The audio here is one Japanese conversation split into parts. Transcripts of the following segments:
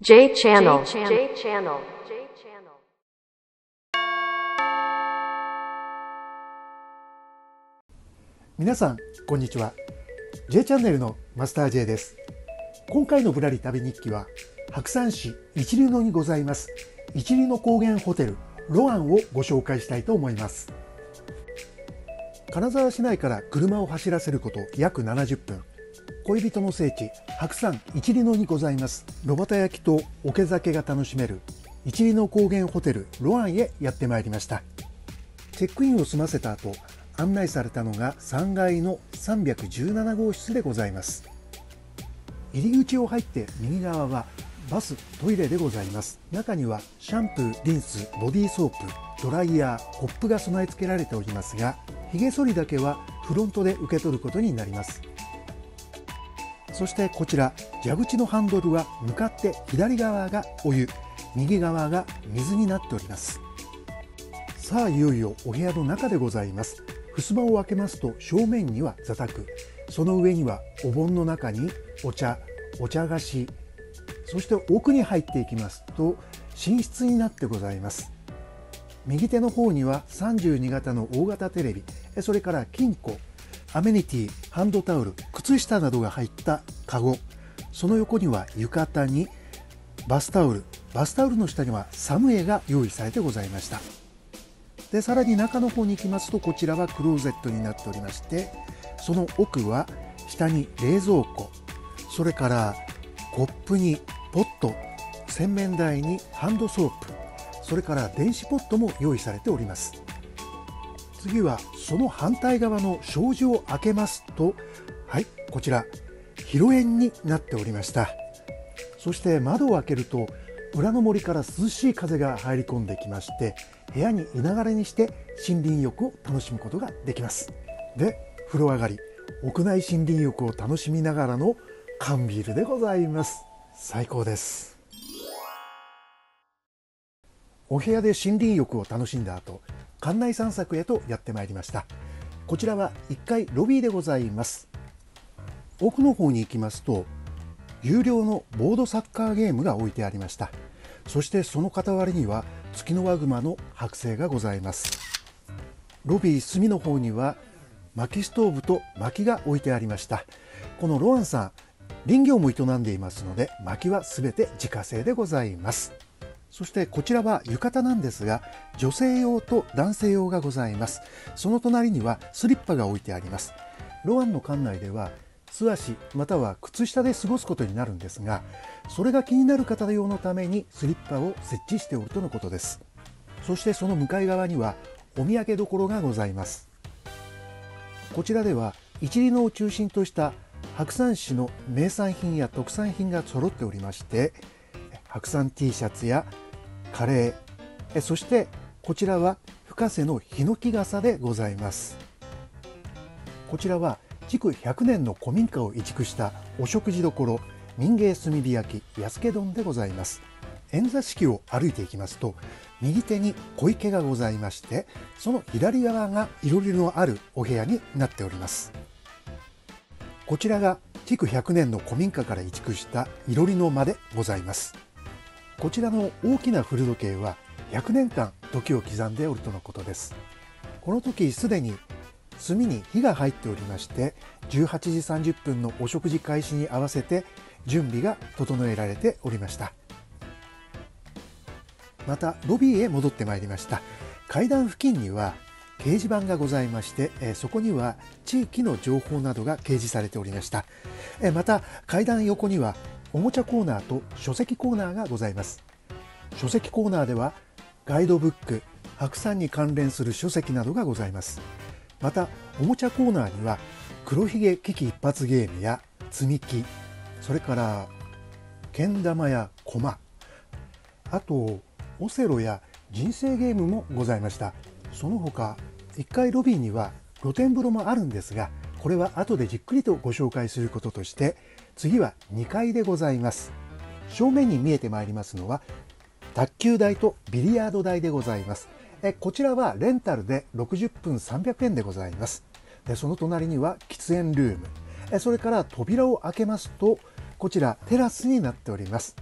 J Channel. J Channel. J Channel. 皆さんこんにちは。 J チャンネルのマスター J です。今回のぶらり旅日記は白山市一流野にございます一流野高原ホテルロアンをご紹介したいと思います。金沢市内から車を走らせること約70分、恋人の聖地白山一里野にございます炉端焼きと桶酒が楽しめる一里野高原ホテルロアンへやってまいりました。チェックインを済ませた後、案内されたのが3階の317号室でございます。入り口を入って右側はバス・トイレでございます。中にはシャンプー・リンス・ボディーソープ、ドライヤー、コップが備え付けられておりますが、ひげ剃りだけはフロントで受け取ることになります。そしてこちら蛇口のハンドルは向かって左側がお湯、右側が水になっております。さあいよいよお部屋の中でございます。襖を開けますと正面には座卓、その上にはお盆の中にお茶、お茶菓子、そして奥に入っていきますと寝室になってございます。右手の方には32型の大型テレビ、それから金庫、アメニティ、ハンドタオル、靴下などが入ったカゴ、その横には浴衣にバスタオル、バスタオルの下にはサムエが用意されてございました。でさらに中の方に行きますと、こちらはクローゼットになっておりまして、その奥は下に冷蔵庫、それからコップにポット、洗面台にハンドソープ、それから電子ポットも用意されております。次はその反対側の障子を開けますと、はい、こちら広縁になっておりました。そして窓を開けると裏の森から涼しい風が入り込んできまして、部屋に居ながらにして森林浴を楽しむことができます。で風呂上がり、屋内森林浴を楽しみながらの缶ビールでございます。最高です。お部屋で森林浴を楽しんだ後、館内散策へとやってまいりました。こちらは1階ロビーでございます。奥の方に行きますと有料のボードサッカーゲームが置いてありました。そしてその傍らにはツキノワグマの剥製がございます。ロビー隅の方には薪ストーブと薪が置いてありました。このロアンさん林業も営んでいますので、薪はすべて自家製でございます。そしてこちらは浴衣なんですが、女性用と男性用がございます。その隣にはスリッパが置いてあります。ロアンの館内では素足または靴下で過ごすことになるんですが、それが気になる方用のためにスリッパを設置しておるとのことです。そしてその向かい側にはお土産所がございます。こちらでは一里野を中心とした白山市の名産品や特産品が揃っておりまして、白山 T シャツやカレー、そしてこちらは深瀬のヒノキ傘でございます。こちらは築100年の古民家を移築したお食事処民芸炭火焼き安家丼でございます。円座敷を歩いていきますと右手に小池がございまして、その左側がいろりのあるお部屋になっております。こちらが築100年の古民家から移築したいろりの間でございます。こちらの大きな古時計は100年間時を刻んでおるとのことです。この時すでに炭に火が入っておりまして、18時30分のお食事開始に合わせて準備が整えられておりました。またロビーへ戻ってまいりました。階段付近には掲示板がございまして、そこには地域の情報などが掲示されておりました。また階段横にはおもちゃコーナーと書籍コーナーがございます。書籍コーナーではガイドブック、白山に関連する書籍などがございます。またおもちゃコーナーには黒ひげ危機一発ゲームや積み木、それからけん玉や駒、あとオセロや人生ゲームもございました。その他1階ロビーには露天風呂もあるんですが、これは後でじっくりとご紹介することとして、次は2階でございます。正面に見えてまいりますのは卓球台とビリヤード台でございます。こちらはレンタルで60分300円でございます。でその隣には喫煙ルーム、それから扉を開けますとこちらテラスになっております。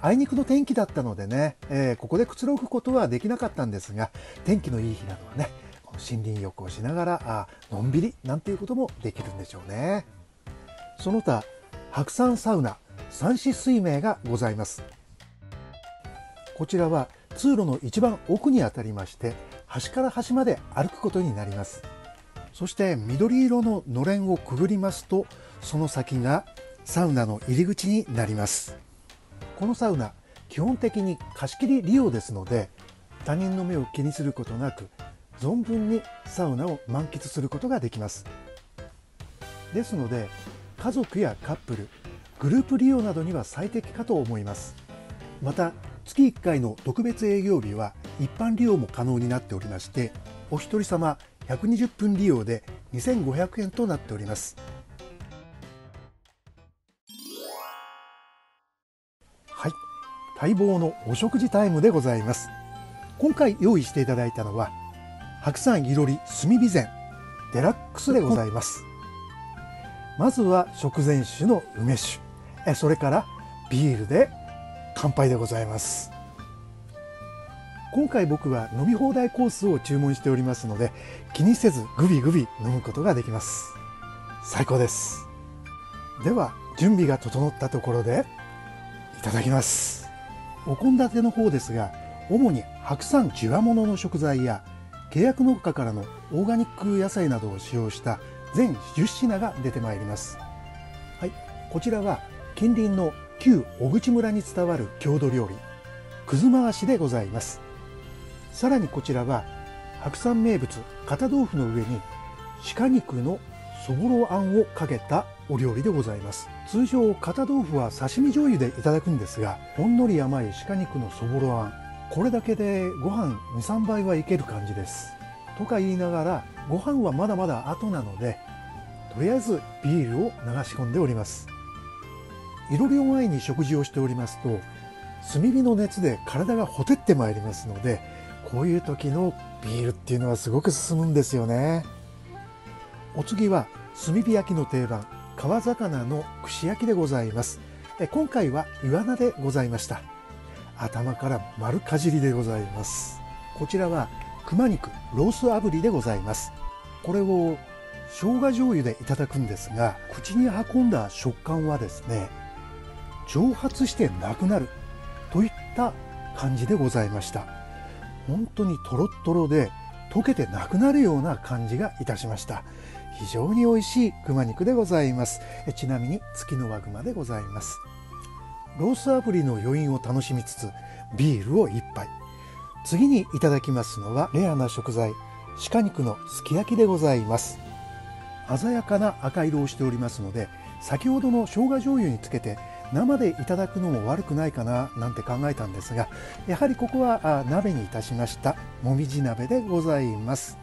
あいにくの天気だったのでね、ここでくつろぐことはできなかったんですが、天気のいい日などはね、この森林浴をしながらのんびりなんていうこともできるんでしょうね。その他、白山サウナ、三四水明がございます。こちらは通路の一番奥にあたりまして、端から端まで歩くことになります。そして緑色ののれんをくぐりますと、その先がサウナの入り口になります。このサウナ、基本的に貸し切り利用ですので、他人の目を気にすることなく存分にサウナを満喫することができます。ですので、家族やカップル、グループ利用などには最適かと思います。また、月1回の特別営業日は一般利用も可能になっておりまして、お一人様120分利用で2500円となっております。はい、待望のお食事タイムでございます。今回用意していただいたのは、白山いろり炭火膳デラックスでございます。まずは食前酒の梅酒、それからビールで乾杯でございます。今回僕は飲み放題コースを注文しておりますので、気にせずグビグビ飲むことができます。最高です。では、準備が整ったところでいただきます。お献立の方ですが、主に白山地和物の食材や契約農家からのオーガニック野菜などを使用した全10品が出てまいります。はい、こちらは近隣の旧小口村に伝わる郷土料理、くず回しでございます。さらにこちらは白山名物片豆腐の上に鹿肉のそぼろあんをかけたお料理でございます。通常、片豆腐は刺身醤油でいただくんですが、ほんのり甘い鹿肉のそぼろあん、これだけでご飯 2,3 杯はいける感じです。とか言いながら、ご飯はまだまだ後なので、とりあえずビールを流し込んでおります。いろりを前に食事をしておりますと、炭火の熱で体がほてってまいりますので、こういう時のビールっていうのはすごく進むんですよね。お次は炭火焼きの定番、川魚の串焼きでございます。今回はイワナでございました。頭から丸かじりでございます。こちらは熊肉ロース炙りでございます。これを生姜醤油でいただくんですが、口に運んだ食感はですね、蒸発してなくなるといった感じでございました。本当にトロットロで溶けてなくなるような感じがいたしました。非常に美味しい熊肉でございます。ちなみに月の輪熊でございます。ロース炙りの余韻を楽しみつつ、ビールを1杯。次にいただきますのはレアな食材、鹿肉のすき焼きでございます。鮮やかな赤色をしておりますので、先ほどの生姜醤油につけて生でいただくのも悪くないかななんて考えたんですが、やはりここは鍋にいたしました。もみじ鍋でございます。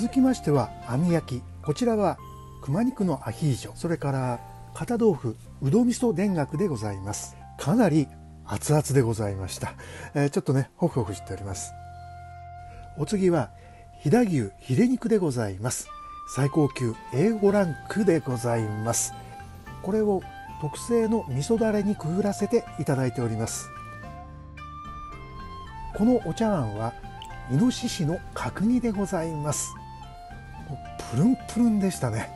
続きましては網焼き。こちらは熊肉のアヒージョ、それから片豆腐うど味噌田楽でございます。かなり熱々でございました。ちょっとね、ホフホフしております。お次は飛騨牛ヒレ肉でございます。最高級 A5 ランクでございます。これを特製の味噌だれにくぐらせていただいております。このお茶碗はイノシシの角煮でございます。プルンプルンでしたね。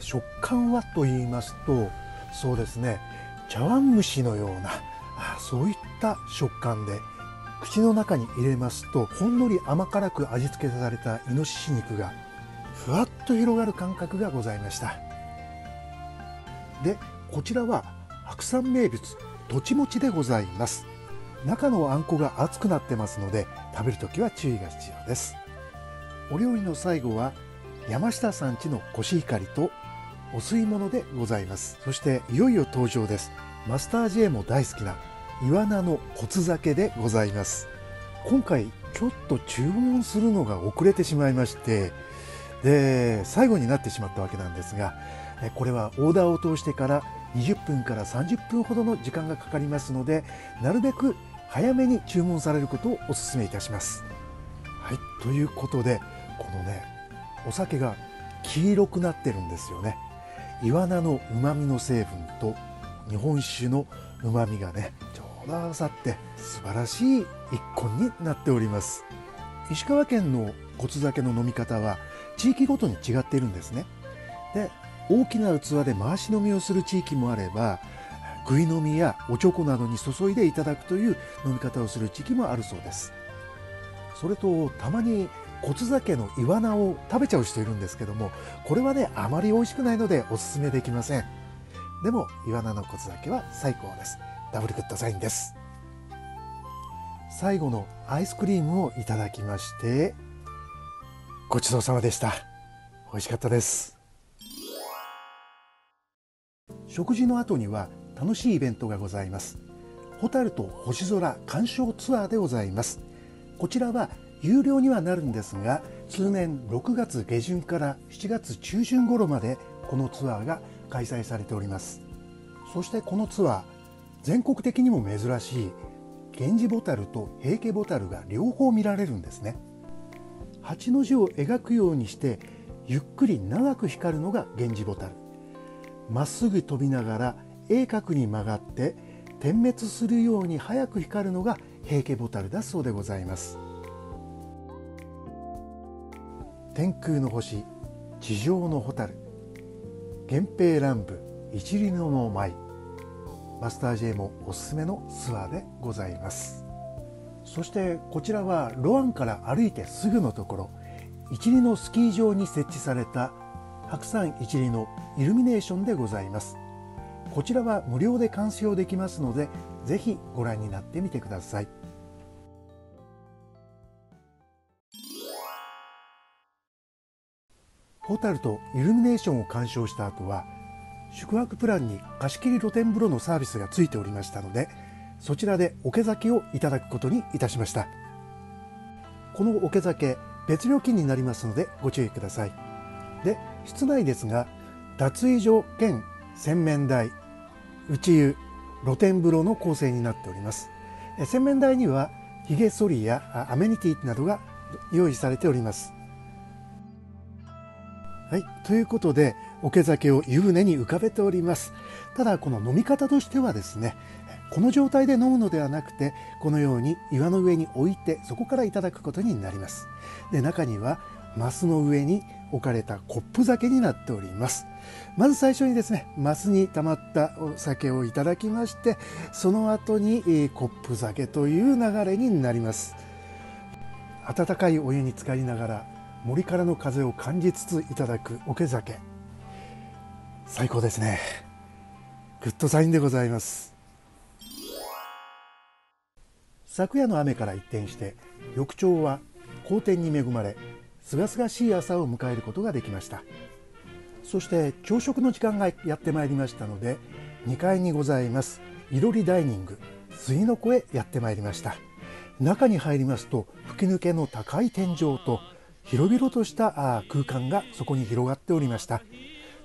食感はと言いますと、そうですね、茶碗蒸しのような、そういった食感で、口の中に入れますとほんのり甘辛く味付けされたイノシシ肉がふわっと広がる感覚がございました。で、こちらは白山名物とちもちでございます。中のあんこが熱くなってますので、食べるときは注意が必要です。お料理の最後は山下さん家のコシヒカリとお吸い物でございます。そしていよいよ登場です。マスター J も大好きなイワナのコツ酒でございます。今回ちょっと注文するのが遅れてしまいまして、で最後になってしまったわけなんですが、これはオーダーを通してから20分から30分ほどの時間がかかりますので、なるべく早めに注文されることをお勧めいたします。はい、ということで、このね、お酒が黄色くなってるんですよね。イワナのうまみの成分と日本酒のうまみがねちょうど合わさって素晴らしい一献になっております。石川県のごつ酒の飲み方は地域ごとに違っているんですね。で、大きな器で回し飲みをする地域もあれば、ぐい飲みやおちょこなどに注いでいただくという飲み方をする地域もあるそうです。それとたまにコツ酒のイワナを食べちゃう人いるんですけども、これはねあまり美味しくないのでおすすめできません。でもイワナのコツ酒は最高です。ダブルグッドサインです。最後のアイスクリームをいただきましてごちそうさまでした。美味しかったです。食事の後には楽しいイベントがございます。ホタルと星空鑑賞ツアーでございます。こちらは有料にはなるんですが、通年6月下旬から7月中旬頃までこのツアーが開催されております。そしてこのツアー、全国的にも珍しい源氏ボタルと平家ボタルが両方見られるんですね。8の字を描くようにしてゆっくり長く光るのが源氏ボタル、まっすぐ飛びながら鋭角に曲がって点滅するように早く光るのが平家ボタルだそうでございます。天空の星、地上のホタル、源平乱舞、一里の舞、マスター J もおすすめのツアーでございます。そしてこちらはロアンから歩いてすぐのところ、一里のスキー場に設置された白山一里のイルミネーションでございます。こちらは無料で鑑賞できますので、ぜひご覧になってみてください。ホタルとイルミネーションを鑑賞した後は、宿泊プランに貸し切り露天風呂のサービスがついておりましたので、そちらで桶酒をいただくことにいたしました。この桶酒、別料金になりますのでご注意ください。で、室内ですが、脱衣所兼洗面台、内湯、露天風呂の構成になっております。洗面台にはひげ剃りやアメニティなどが用意されております。はい、ということで桶酒を湯船に浮かべております。ただこの飲み方としてはですね、この状態で飲むのではなくて、このように岩の上に置いてそこからいただくことになります。で、中にはマスの上に置かれたコップ酒になっております。まず最初にですね、マスに溜まったお酒をいただきまして、その後にコップ酒という流れになります。温かいお湯に浸かりながら森からの風を感じつついただく桶酒、最高ですね。グッドサインでございます。昨夜の雨から一転して、翌朝は好天に恵まれ、すがすがしい朝を迎えることができました。そして朝食の時間がやってまいりましたので、2階にございますいろりダイニング杉の子へやってまいりました。中に入りますと吹き抜けの高い天井と広々とした空間がそこに広がっておりました。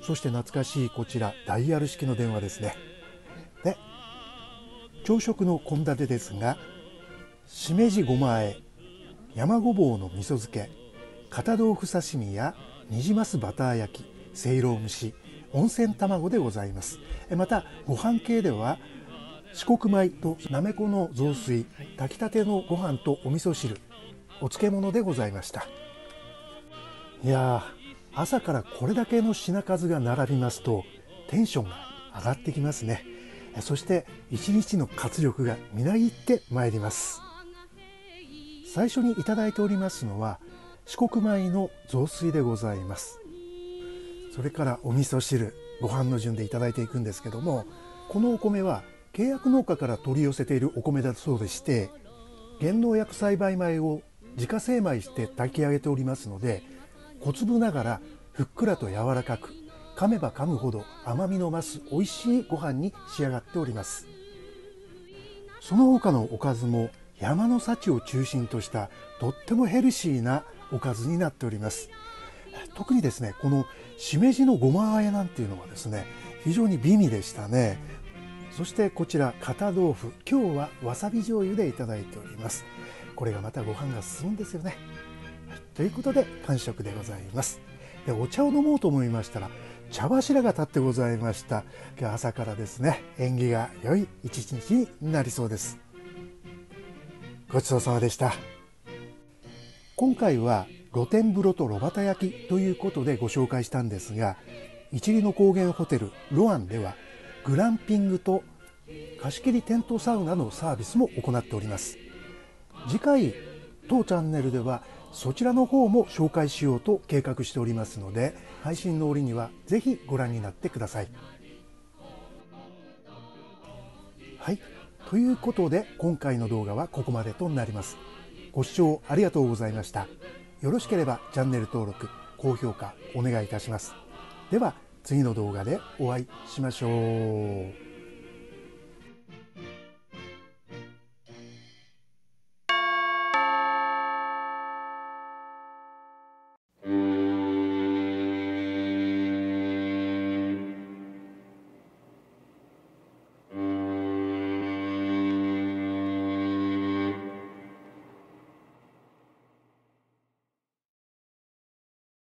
そして懐かしいこちらダイヤル式の電話ですね。で、朝食の献立ですが、しめじごま和え、山ごぼうの味噌漬け、片豆腐刺身やニジマスバター焼き、せいろ蒸し、温泉卵でございます。またご飯系では四国米となめこの雑炊、炊きたてのご飯とお味噌汁、お漬物でございました。いやー、朝からこれだけの品数が並びますとテンションが上がってきますね。そして一日の活力がみなぎってまいります。最初にいただいておりますのは四国米の雑炊でございます。それからお味噌汁、ご飯の順でいただいていくんですけども、このお米は契約農家から取り寄せているお米だそうでして、原農薬栽培米を自家精米して炊き上げておりますので、小粒ながらふっくらと柔らかく、噛めば噛むほど甘みの増す美味しいご飯に仕上がっております。その他のおかずも山の幸を中心としたとってもヘルシーなおかずになっております。特にですね、このしめじのごま和えなんていうのはですね、非常に美味でしたね。そしてこちら片豆腐、今日はわさび醤油でいただいております。これがまたご飯が進むんですよね。ということで完食でございます。で、お茶を飲もうと思いましたら、茶柱が立ってございました。今日朝からですね、縁起が良い一日になりそうです。ごちそうさまでした。今回は露天風呂と炉端焼きということでご紹介したんですが、一里の高原ホテルロアンではグランピングと貸し切りテントサウナのサービスも行っております。次回当チャンネルではそちらの方も紹介しようと計画しておりますので、配信の折にはぜひご覧になってください。はい、ということで今回の動画はここまでとなります。ご視聴ありがとうございました。よろしければチャンネル登録、高評価お願いいたします。では次の動画でお会いしましょう。